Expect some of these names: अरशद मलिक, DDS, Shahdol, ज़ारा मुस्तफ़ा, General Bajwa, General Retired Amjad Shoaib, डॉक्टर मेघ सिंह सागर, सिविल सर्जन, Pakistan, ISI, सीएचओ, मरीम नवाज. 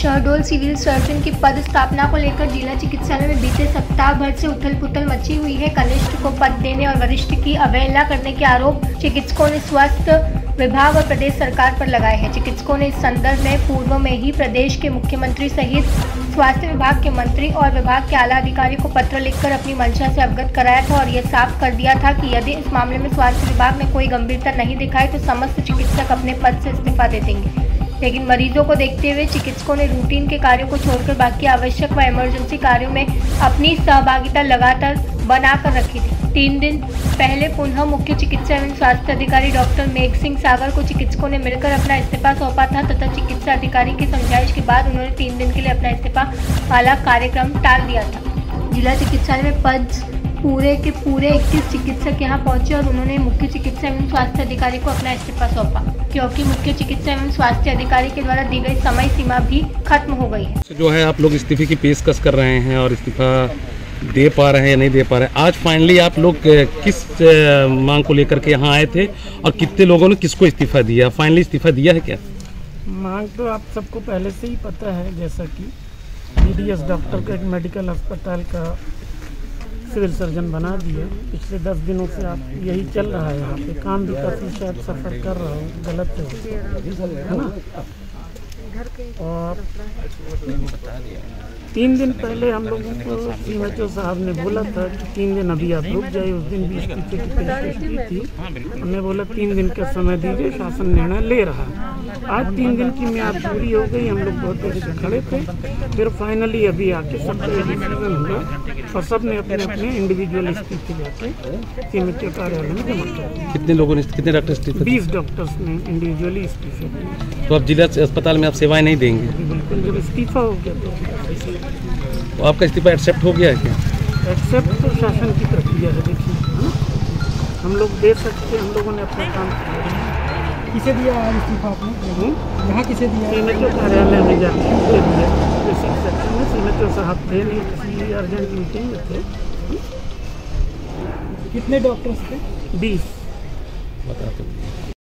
Shahdol सिविल सर्जन की पद स्थापना को लेकर जिला चिकित्सालय में बीते सप्ताह भर से उथल-पुथल मची हुई है। कनिष्ठ को पद देने और वरिष्ठ की अवहेलना करने के आरोप चिकित्सकों ने स्वास्थ्य विभाग और प्रदेश सरकार पर लगाए हैं। चिकित्सकों ने इस संदर्भ में पूर्व में ही प्रदेश के मुख्यमंत्री सहित स्वास्थ्य विभाग के मंत्री और विभाग के आला अधिकारी को पत्र लिखकर अपनी मंशा से अवगत कराया था और यह साफ कर दिया था कि यदि इस मामले में स्वास्थ्य विभाग में कोई गंभीरता नहीं दिखाई तो समस्त चिकित्सक अपने पद से इस्तीफा दे देंगे। लेकिन मरीजों को देखते हुए चिकित्सकों ने रूटीन के कार्यों को छोड़कर बाकी आवश्यक व इमरजेंसी कार्यों में अपनी सहभागिता लगातार बनाकर रखी थी। 3 दिन पहले पुनः मुख्य चिकित्सा एवं स्वास्थ्य अधिकारी डॉक्टर मेघ सिंह सागर को चिकित्सकों ने मिलकर अपना इस्तीफा सौंपा था तथा चिकित्सा अधिकारी की समझाइश के बाद उन्होंने 3 दिन के लिए अपना इस्तीफा वाला कार्यक्रम टाल दिया था। जिला चिकित्सालय में पद पूरे के पूरे 21 चिकित्सक यहाँ पहुंचे और उन्होंने मुख्य चिकित्सा एवं स्वास्थ्य अधिकारी को अपना इस्तीफा सौंपा, क्योंकि मुख्य चिकित्सा एवं स्वास्थ्य अधिकारी के द्वारा दी गई समय सीमा भी खत्म हो गई है। जो है आप लोग इस्तीफे की पेशकश कर रहे हैं और इस्तीफा दे पा रहे हैं या नहीं दे पा रहे हैं, आज फाइनली आप लोग किस मांग को लेकर के यहाँ आए थे और कितने लोगों ने किसको इस्तीफा दिया? फाइनली इस्तीफा दिया है क्या? मांग तो आप सबको पहले से ही पता है, जैसा कि DDS डॉक्टर का एक मेडिकल अस्पताल का सिविल सर्जन बना दिए। पिछले 10 दिनों से आप यही चल रहा है। यहाँ पे काम भी काफ़ी शायद सफ़र कर रहा हूँ, गलत है ना। और 3 दिन पहले हम लोगों को सीएचओ साहब ने बोला था कि 3 दिन अभी आप रुक जाइए। उस दिन भी इस्तीफे की पेशकश की थी। हमने बोला 3 दिन का समय दीजिए, शासन निर्णय ले रहा। आज 3 दिन की म्याद पूरी हो गई। हम लोग बहुत देर से खड़े थे, फिर फाइनली अभी आके सबका डिसीजन हुआ और सब ने अपने अपने इंडिविजुअल इस्तीफे लेके सीएचओ कार्यालय में जमा किया। कितने लोगों ने, कितने डॉक्टर इस्तीफे? 20 डॉक्टर्स ने इंडिविजुअली इस्तीफे दिए। तो अब जिला अस्पताल में आप सेवाएं नहीं देंगे? बिल्कुल, जब इस्तीफा हो गया तो आपका इस्तीफा एक्सेप्ट हो गया है क्या? एक्सेप्ट तो शासन की प्रक्रिया है, देखिए हम लोग दे सकते हैं। हम लोगों ने अपना काम किसे दिया इस्तीफा? आपने यहाँ किसे दिया? सीएचओ कार्यालय में जाके दिया। सीएचओ साहब थे नहीं, किसी अर्जेंट मीटिंग में थे। कितने डॉक्टर्स थे? 20।